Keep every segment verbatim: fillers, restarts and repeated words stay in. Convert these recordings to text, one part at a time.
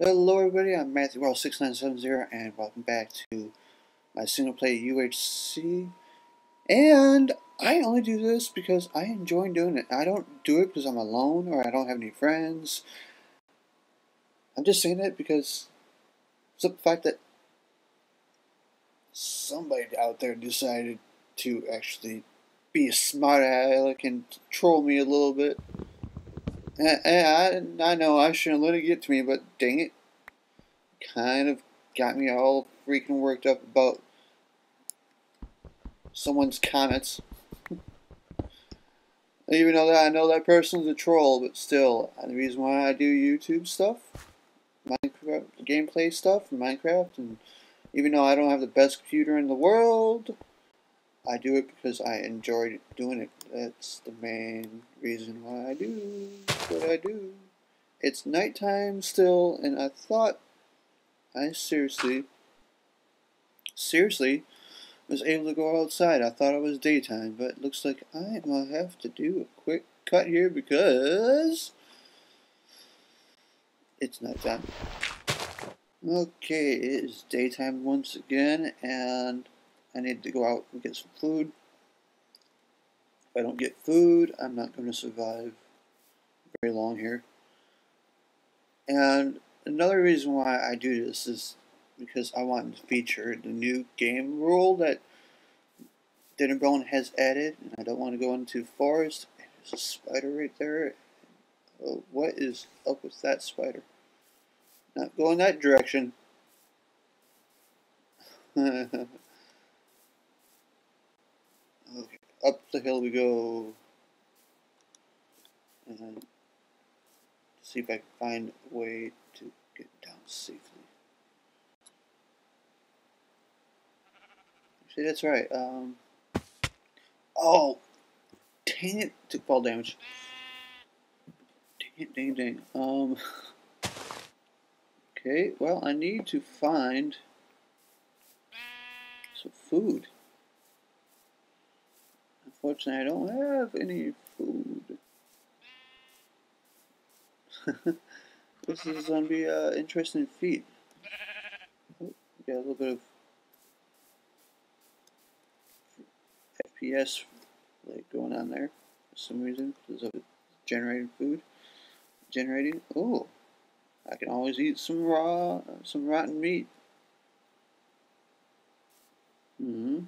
Hello everybody, I'm Matthew World six nine seven zero and welcome back to my single play U H C. And I only do this because I enjoy doing it. I don't do it because I'm alone or I don't have any friends. I'm just saying that because of the fact that somebody out there decided to actually be a smart aleck and troll me a little bit. I, I, I know I shouldn't let it get to me, but dang it, kind of got me all freaking worked up about someone's comments. Even though that I know that person's a troll, but still, the reason why I do YouTube stuff, Minecraft gameplay stuff, Minecraft, and even though I don't have the best computer in the world, I do it because I enjoy doing it. That's the main reason why I do what I do. It's nighttime still, and I thought I seriously, seriously was able to go outside. I thought it was daytime, but it looks like I will have to do a quick cut here because it's nighttime. Okay, it is daytime once again, and I need to go out and get some food. If I don't get food, I'm not going to survive very long here. And another reason why I do this is because I want to feature the new game rule that Dinnerbone has added. And I don't want to go into forest. There's a spider right there. Oh, what is up with that spider? Not going that direction. Okay, up the hill we go, and see if I can find a way to get down safely. See, that's right. Um. Oh, dang it! Took fall damage. Dang it! Dang dang. Um. Okay. Well, I need to find some food. Unfortunately, I don't have any food. This is going to be an uh, interesting feat. Oh, we got a little bit of F P S like going on there for some reason because of generating food. Generating. Oh, I can always eat some raw, some rotten meat. Mm-hmm.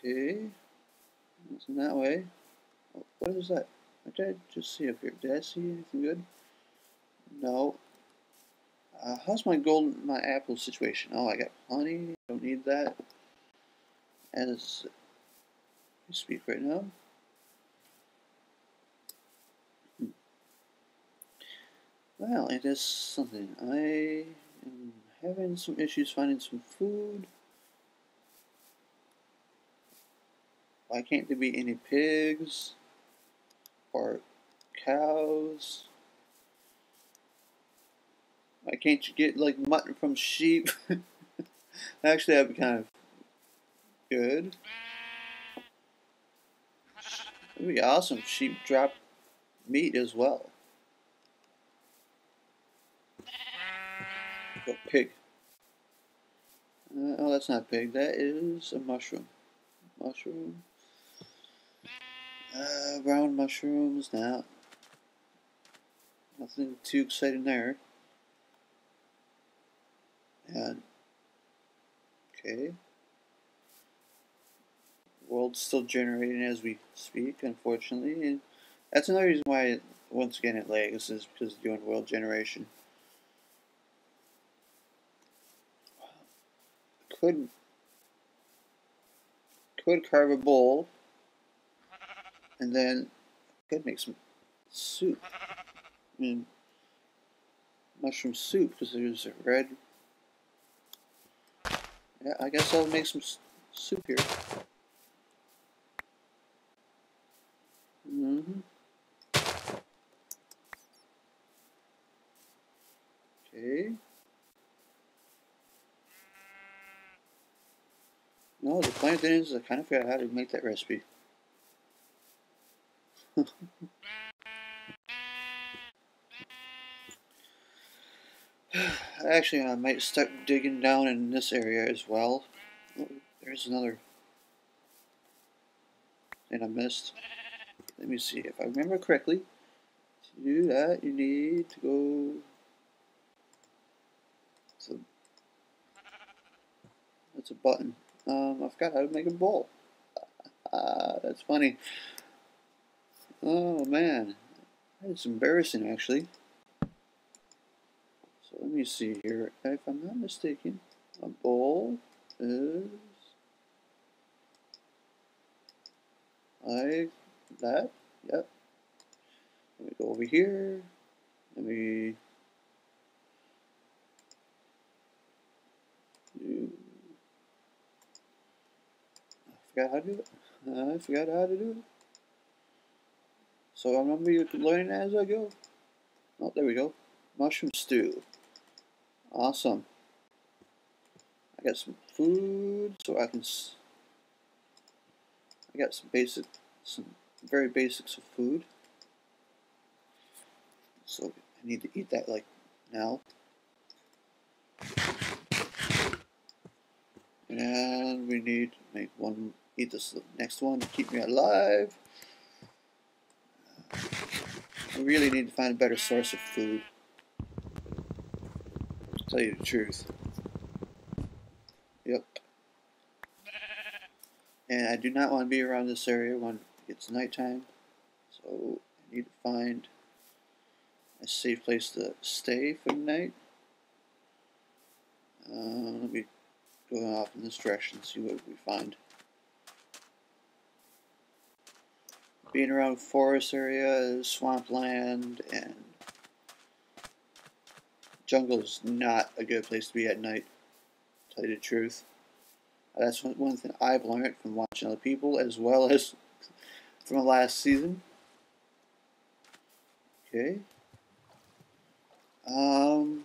Okay, it's in that way. What is that? What did I just see up here? Did I see anything good? No. Uh, how's my gold, my apple situation? Oh, I got plenty. Don't need that. As we speak right now. Hmm. Well, it is something. I am having some issues finding some food. Why can't there be any pigs or cows? Why can't you get like mutton from sheep? Actually, that'd be kind of good. It'd be awesome if sheep drop meat as well. Go pig. Uh, oh, that's not pig. That is a mushroom. Mushroom. Uh, brown mushrooms, now. Nothing too exciting there. And okay, world's still generating as we speak, unfortunately, and that's another reason why it, once again it lags is because it's doing world generation. Wow. Could could carve a bowl. And then I could make some soup. I mean, mushroom soup because there's a red. Yeah, I guess I'll make some soup here. Mm-hmm. Okay. No, the funny thing is I kind of forgot how to make that recipe. actually I might start digging down in this area as well. Oh, there's another. And I missed. Let me see if I remember correctly. To do that, you need to go to... That's a button. Um, I forgot how to make a bowl. Uh, that's funny. Oh man, that's embarrassing actually. So let me see here. If I'm not mistaken, a bowl is like that. Yep. Let me go over here. Let me do. I forgot how to do it. I forgot how to do it. So I'm gonna be learning as I go. Oh, there we go. Mushroom stew. Awesome. I got some food, so I can. S I got some basic, some very basics of food. So I need to eat that like now. And we need to make one. Eat this next one to keep me alive. I really need to find a better source of food. I'll tell you the truth. Yep. And I do not want to be around this area when it gets nighttime. So I need to find a safe place to stay for the night. Uh, let me go off in this direction and see what we find. Being around forest areas, swampland, and jungle is not a good place to be at night, to tell you the truth. That's one, one thing I've learned from watching other people as well as from the last season. Okay. Um,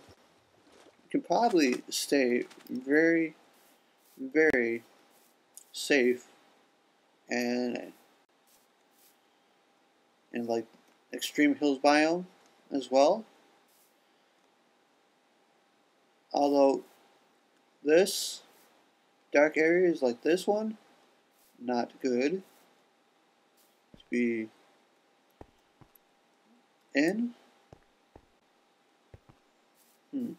you can probably stay very, very safe and and like extreme hills biome as well. Although this dark areas like this one, not good to be in. Hmm.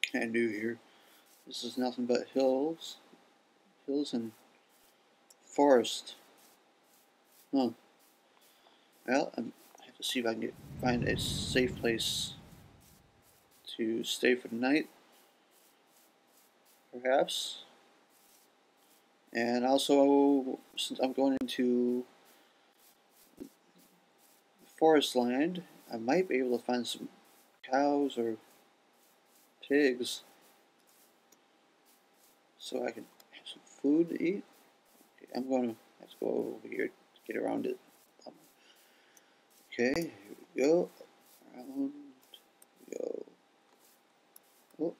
Can't do here. This is nothing but hills. Hills and forest. Huh. Well, I'm, I have to see if I can get, find a safe place to stay for the night, perhaps. And also, since I'm going into forest land, I might be able to find some cows or pigs, so I can have some food to eat. Okay, I'm going to have to go over here to get around it. Okay, here we go. Around we go. Oh,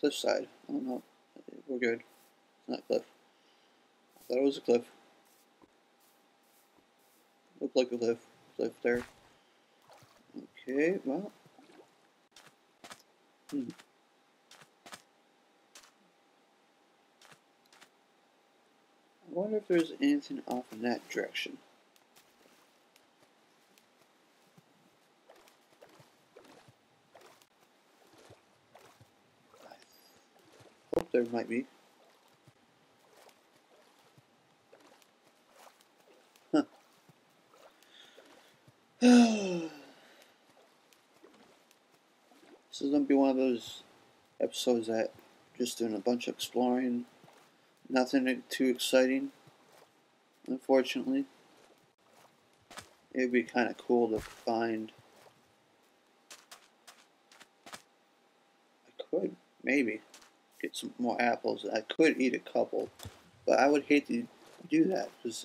cliff side. Oh no, we're good. It's not a cliff. I thought it was a cliff. Looked like a cliff. Cliff there. Okay, well. Hmm. I wonder if there's anything off in that direction. There might be. Huh. This is going to be one of those episodes that just doing a bunch of exploring. Nothing too exciting, unfortunately. It would be kind of cool to find. I could, maybe. Get some more apples. I could eat a couple, but I would hate to do that because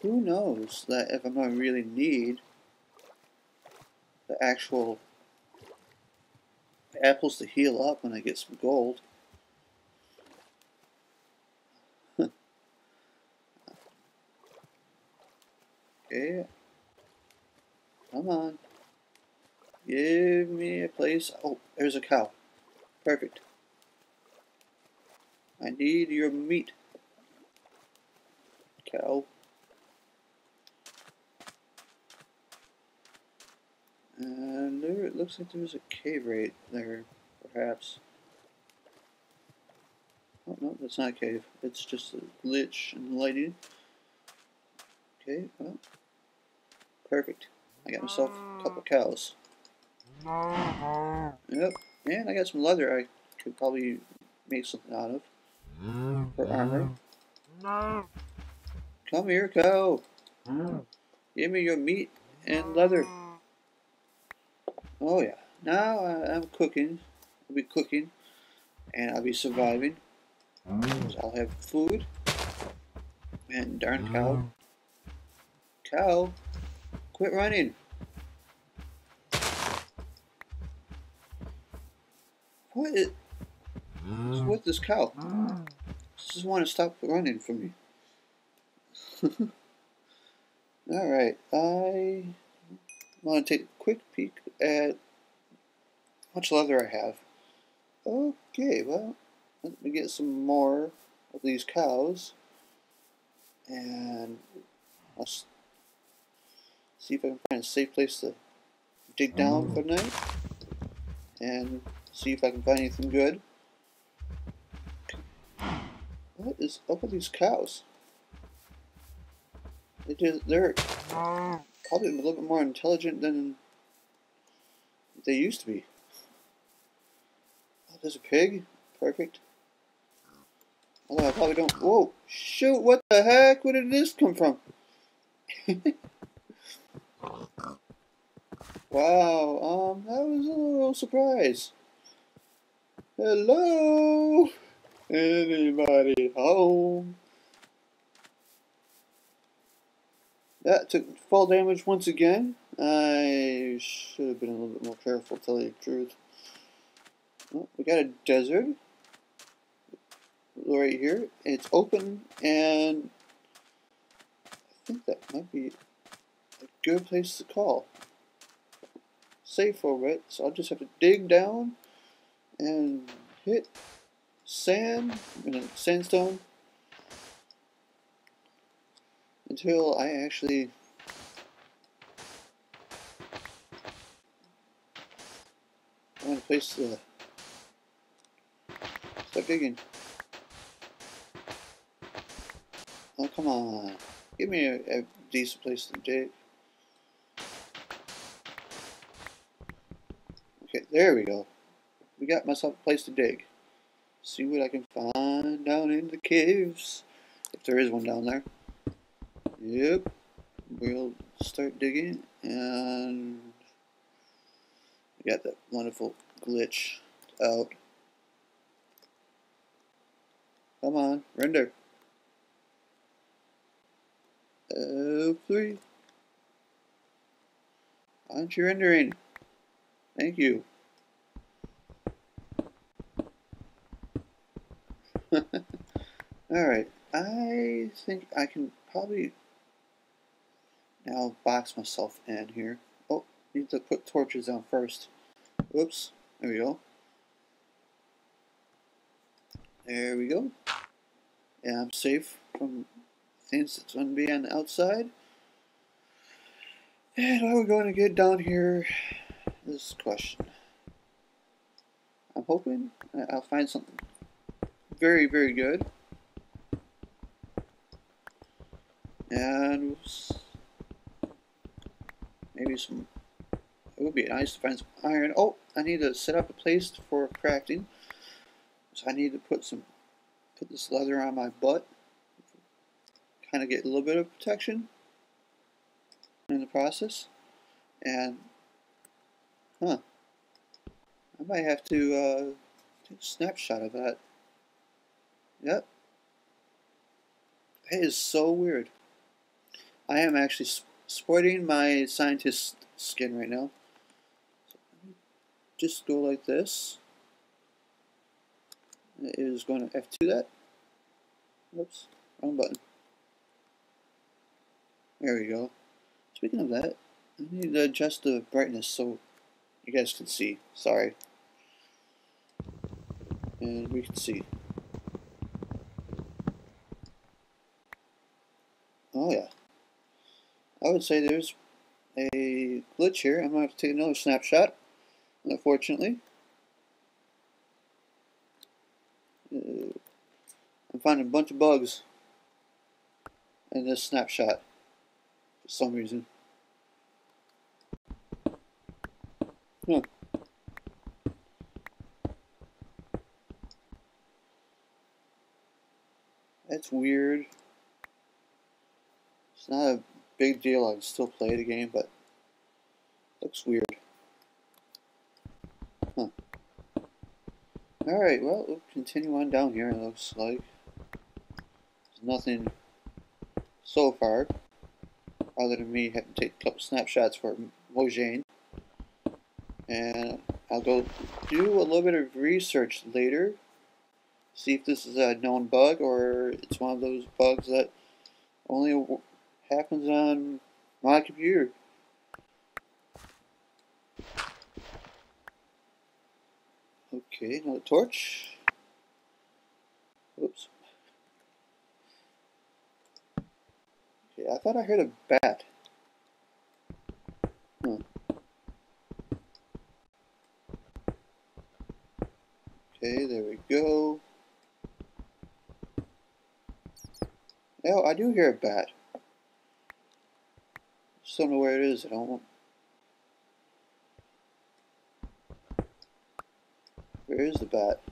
who knows that if I'm gonna really need the actual apples to heal up when I get some gold. Okay, come on, give me a place. Oh, there's a cow. Perfect. I need your meat. Cow. And there, it looks like there's a cave right there, perhaps. Oh, no, that's not a cave. It's just a glitch and lighting. Okay, well. Perfect. I got myself a couple cows. Yep, and I got some leather I could probably make something out of. For armor. Come here, cow. Give me your meat and leather. Oh yeah, now I, I'm cooking, I'll be cooking, and I'll be surviving, so I'll have food, and darn cow, cow, quit running. What is, what's with this cow? I just want to stop running from me. Alright, I want to take a quick peek at how much leather I have. Okay, well, let me get some more of these cows, and I'll see if I can find a safe place to dig down for the night, and see if I can find anything good. What is up with these cows? They just, they're probably a little bit more intelligent than they used to be. Oh, there's a pig. Perfect. Although I probably don't... Whoa! Shoot! What the heck? Where did this come from? Wow. Um, that was a little surprise. Hello? Anybody home? That took fall damage once again. I should have been a little bit more careful, to tell you the truth. Well, we got a desert right here. It's open, and I think that might be a good place to call. Safe over it, so I'll just have to dig down and hit sand, sandstone. Until I actually want to place the start digging. Oh come on! Give me a, a decent place to dig. Okay, there we go. We got myself a place to dig. See what I can find down in the caves, if there is one down there. Yep, we'll start digging, and we got that wonderful glitch out. Come on, render. Oh, please. Why aren't you rendering? Thank you. Alright, I think I can probably... I'll box myself in here. Oh, need to put torches down first. Whoops. There we go. There we go. Yeah, I'm safe from things that's going to be on the outside. And all we're going to get down here is question. I'm hoping I'll find something very, very good. And we'll maybe some, it would be nice to find some iron. Oh, I need to set up a place for crafting. So I need to put some, put this leather on my butt. Kind of get a little bit of protection in the process. And, huh, I might have to uh, take a snapshot of that. Yep. That is so weird. I am actually sporting my scientist skin right now. Just go like this. It is going to F two that. Oops, wrong button. There we go. Speaking of that, I need to adjust the brightness so you guys can see. Sorry. and we can see. Oh yeah, I would say there's a glitch here. I'm going to have to take another snapshot, unfortunately. Uh, I'm finding a bunch of bugs in this snapshot for some reason. Huh. That's weird. It's not a big deal. I can still play the game, but it looks weird. Huh. Alright, well, we'll continue on down here, it looks like. There's nothing so far, other than me having to take a couple snapshots for Mojang. And I'll go do a little bit of research later. See if this is a known bug, or it's one of those bugs that only happens on my computer. Okay, another torch. Oops. Okay, I thought I heard a bat. Huh. Okay, there we go. Oh, I do hear a bat. Just don't know where it is. I don't want. Where is the bat?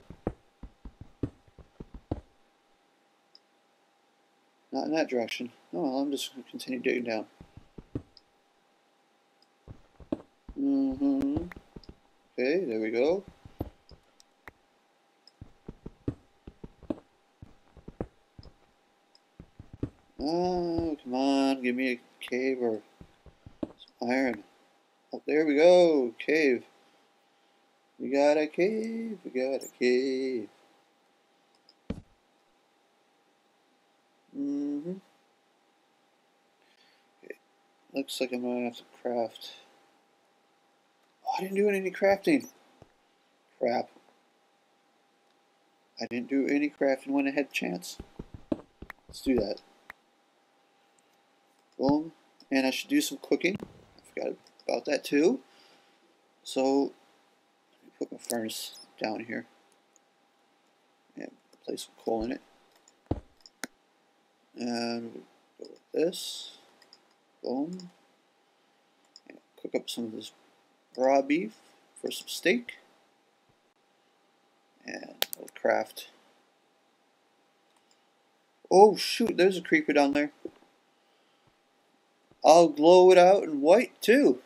Not in that direction. No, well, I'm just going to continue digging down. Mm-hmm. Okay, there we go. Oh, come on, give me a cave or some iron. Oh, there we go, cave. We got a cave, we got a cave. Mm-hmm. Okay. Looks like I'm gonna have to craft. Oh, I didn't do any crafting. Crap. I didn't do any crafting when I had a chance. Let's do that. Boom. And I should do some cooking. I forgot about that too. So, let me put my furnace down here. And place some coal in it. And go like this. Boom. And cook up some of this raw beef for some steak. And we'll craft. Oh shoot, there's a creeper down there. I'll glow it out in white too.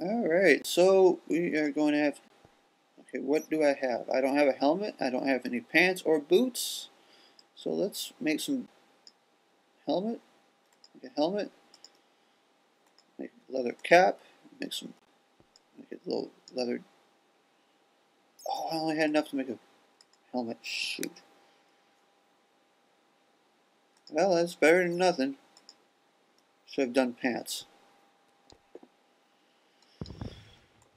Alright, so we are going to have. Okay, what do I have? I don't have a helmet, I don't have any pants or boots. So let's make some helmet. Make a helmet. Make a leather cap. Make some. Make a little leather. Oh, I only had enough to make a helmet. Shoot. Well, that's better than nothing. Should have done pants.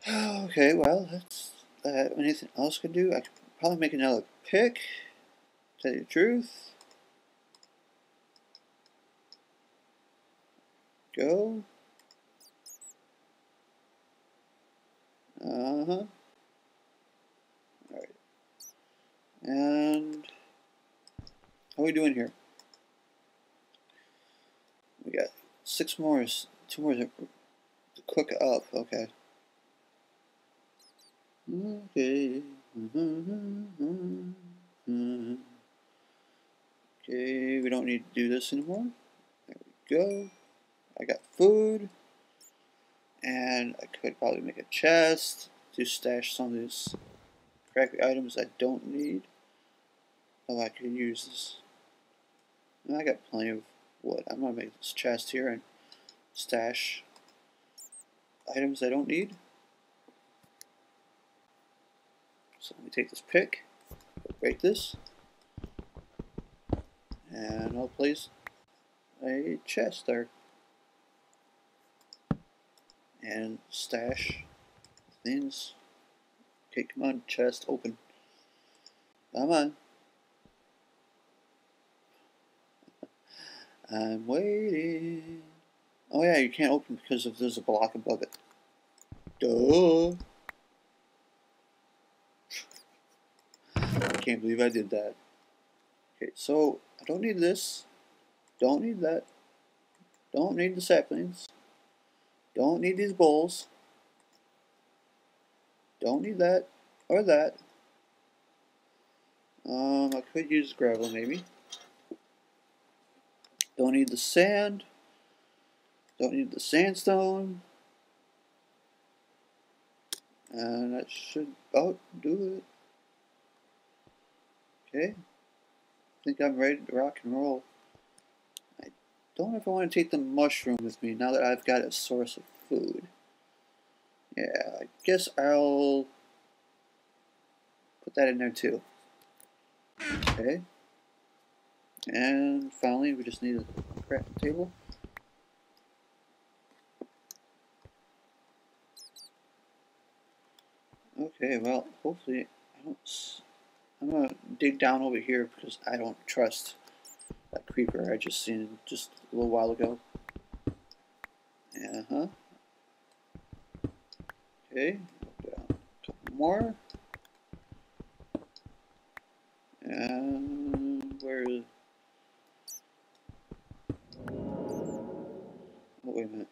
Okay, well, that's uh, anything else I could do. I could probably make another pick. Tell you the truth. Go. Uh huh. All right. And how are we doing here? We got six more, two more to cook up. Okay. Okay. Okay. We don't need to do this anymore. There we go. I got food, and I could probably make a chest to stash some of these crappy items I don't need. Oh, I could use this. And I got plenty of. What I'm gonna make this chest here and stash items I don't need. So let me take this pick, break this, and I'll place a chest there and stash things. Okay, come on, chest, open. Come on. I'm waiting. Oh yeah, you can't open because if there's a block above it. Duh. I can't believe I did that. Okay, so I don't need this. Don't need that. Don't need the saplings. Don't need these bowls. Don't need that or that. Um, I could use gravel maybe. Don't need the sand. Don't need the sandstone. And that should about do it. Okay. I think I'm ready to rock and roll. I don't know if I want to take the mushroom with me now that I've got a source of food. Yeah, I guess I'll put that in there too. Okay. And finally, we just need a crafting table. Okay, well, hopefully, I don't, I'm going to dig down over here because I don't trust that creeper I just seen just a little while ago. Uh-huh. Okay, down a couple more. And where is it? Oh, wait a minute.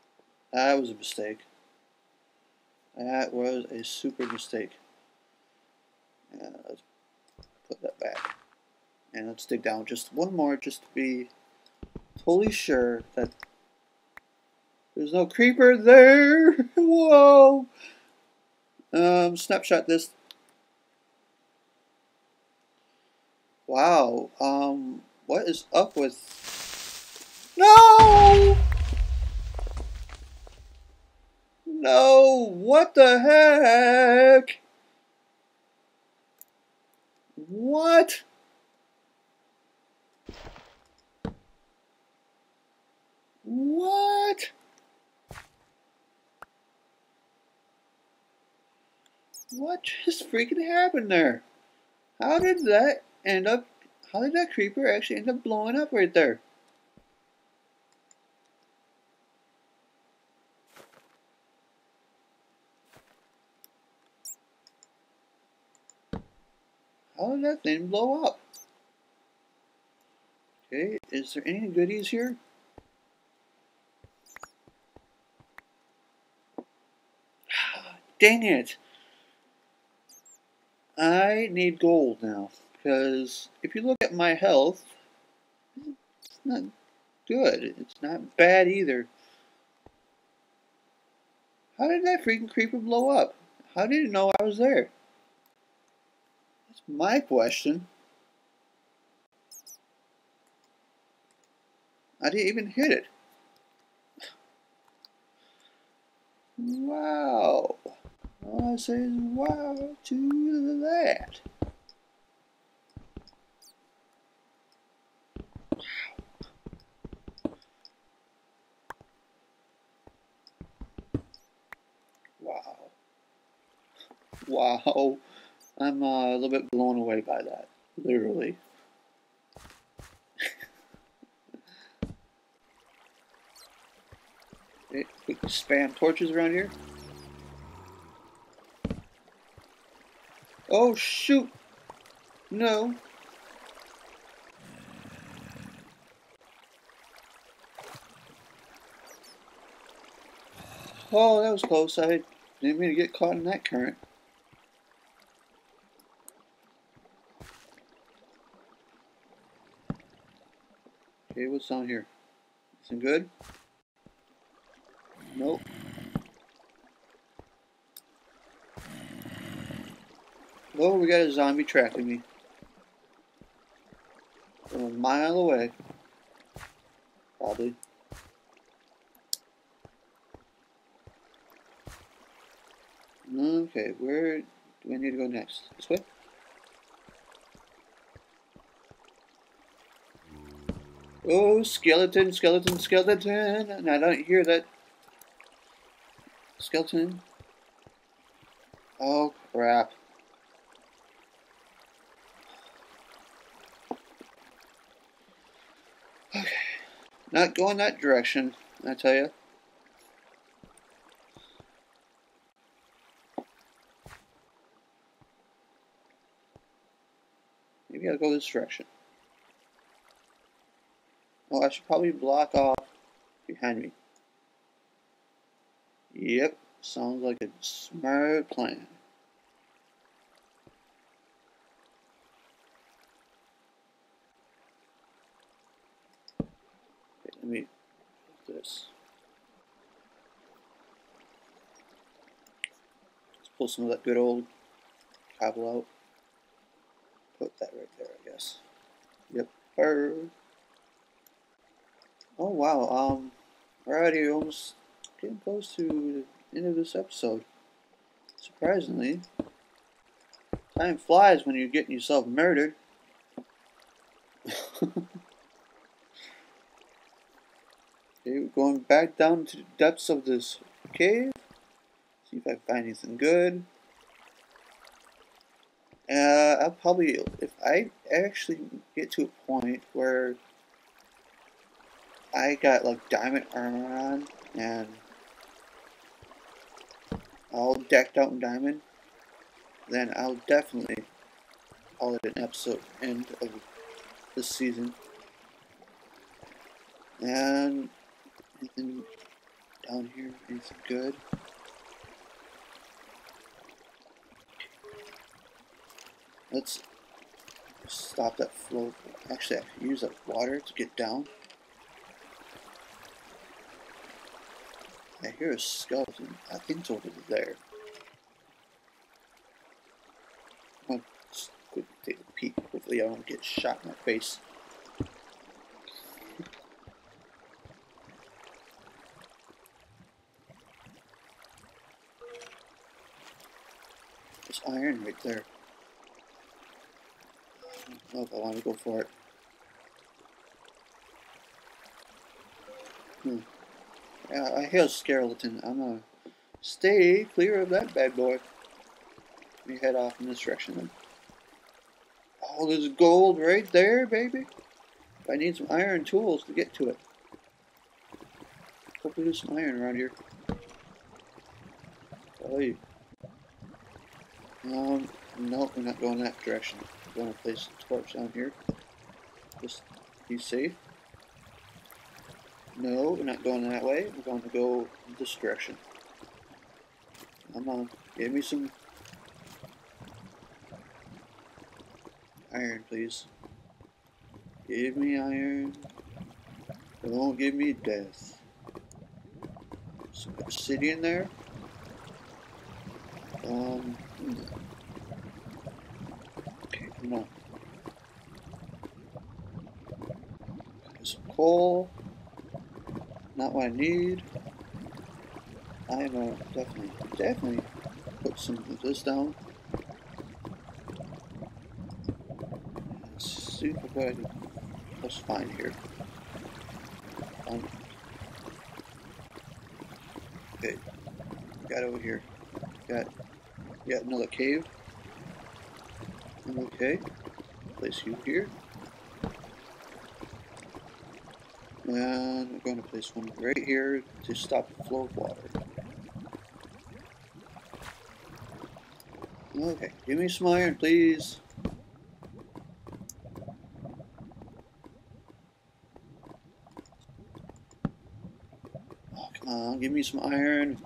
That was a mistake. That was a super mistake. Yeah, let's put that back. And let's dig down just one more just to be totally sure that there's no creeper there. Whoa! Um, snapshot this. Wow. Um, what is up with... No! No, what the heck? What? What? What just freaking happened there? How did that end up? How did that creeper actually end up blowing up right there? How did that thing blow up? Okay, is there any goodies here? Dang it! I need gold now, because if you look at my health, it's not good. It's not bad either. How did that freaking creeper blow up? How did it know I was there? My question. I didn't even hit it. Wow. All I say is wow to that. Wow. Wow. Wow. I'm uh, a little bit blown away by that, literally. Okay, we can spam torches around here. Oh shoot! No. Oh, that was close. I didn't mean to get caught in that current. Okay, what's down here? Isn't good? Nope. Oh, we got a zombie tracking me. From a mile away. Probably. Okay, where do we need to go next? This way? Oh, skeleton, skeleton, skeleton, and I don't hear that skeleton. Oh, crap. Okay. Not going that direction, I tell you. Maybe I'll go this direction. Well, I should probably block off behind me. Yep, sounds like a smart plan. Okay, let me do this. Let's pull some of that good old cobble out. Put that right there, I guess. Yep. Bird. Oh wow, um, already almost getting close to the end of this episode. Surprisingly, time flies when you're getting yourself murdered. Okay, we're going back down to the depths of this cave. See if I can find anything good. Uh, I'll probably, if I actually get to a point where I got like diamond armor on and all decked out in diamond, then I'll definitely call it an episode end of this season. And anything down here, anything good? Let's stop that flow. Actually, I can use that water to get down. I hear a skeleton. I think it's over there. I'll just quickly take a peek. Hopefully I don't get shot in my face. There's iron right there. I don't know if I want to go for it. Hmm. Uh, I hear a skeleton. I'm gonna stay clear of that bad boy. Let me head off in this direction then. Oh, there's gold right there, baby. I need some iron tools to get to it. Hopefully there's some iron around here. Oh, you. Um, no, we're not going that direction. We're gonna place the torch down here. Just be safe. No, we're not going that way. We're going to go this direction. Come on, give me some iron, please. Give me iron. Don't give me death. Some obsidian there. Um. Okay, come on. Some coal. Not what I need. I'm uh, definitely, definitely put some of this down. Let's see what I can just find here. Um, okay, got over here. Got yet another cave. Okay, place you here. And I'm going to place one right here to stop the flow of water. Okay, give me some iron, please. Oh, come on, give me some iron.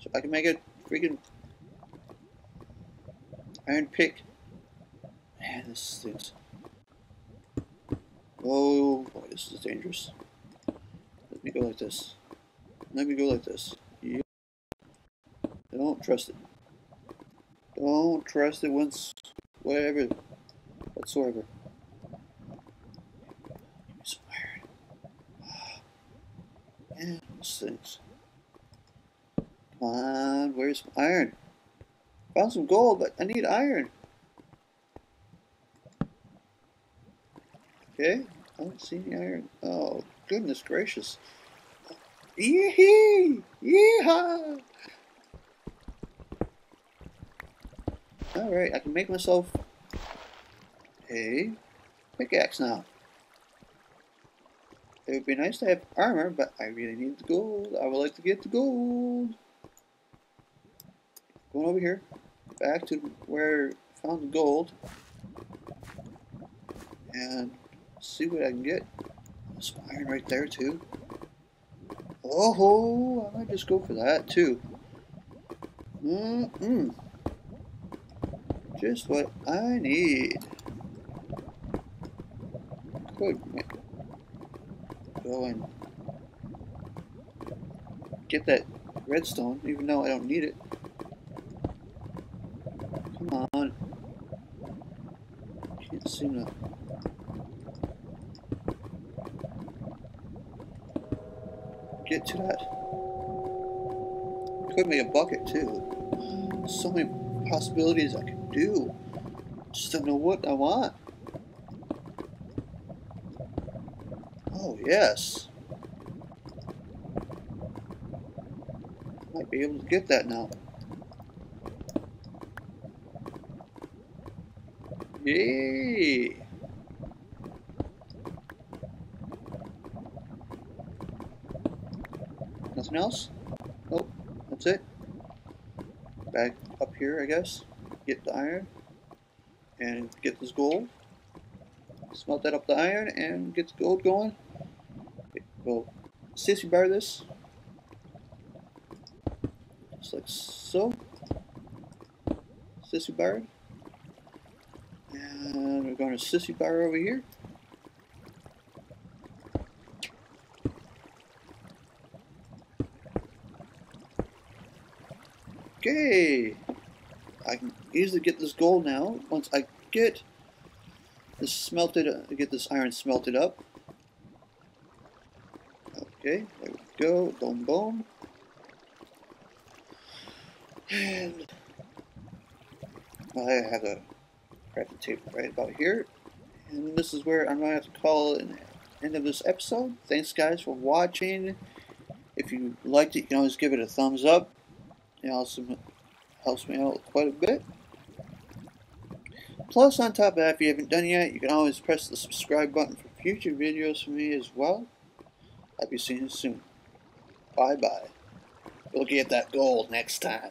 So I can make a freaking iron pick. Man, this stinks. Oh boy, this is dangerous. Let me go like this. Let me go like this. Yep. Don't trust it. Don't trust it once, whatever, whatsoever. Give me some iron. Man, those things. Come on, where's some iron? Found some gold, but I need iron. Okay. I don't see any iron. Oh, goodness gracious. Yee-hee! Yee-haw! Alright, I can make myself a pickaxe now. It would be nice to have armor, but I really need the gold. I would like to get the gold. Going over here, back to where I found the gold, and see what I can get. There's some iron right there too. Oh ho! I might just go for that too. Mm-mm. Just what I need. Good. Go and get that redstone, even though I don't need it. Come on. Can't seem to. Get to that. Could be a bucket too. So many possibilities I could do. Just don't know what I want. Oh yes. Might be able to get that now. Yay! Nothing else? Oh, that's it. Back up here, I guess. Get the iron and get this gold. Smelt that up the iron and get the gold going. We'll sissy bar this. Just like so. Sissy bar. And we're going to sissy bar over here. Okay, I can easily get this gold now. Once I get this smelted, uh, get this iron smelted up. Okay, there we go. Boom, boom. And I have a crafting table right about here. And this is where I'm going to have to call it an end of this episode. Thanks, guys, for watching. If you liked it, you can always give it a thumbs up. It also helps me out quite a bit. Plus, on top of that, if you haven't done yet, you can always press the subscribe button for future videos from me as well. I'll be seeing you soon. Bye bye. We'll get that gold next time.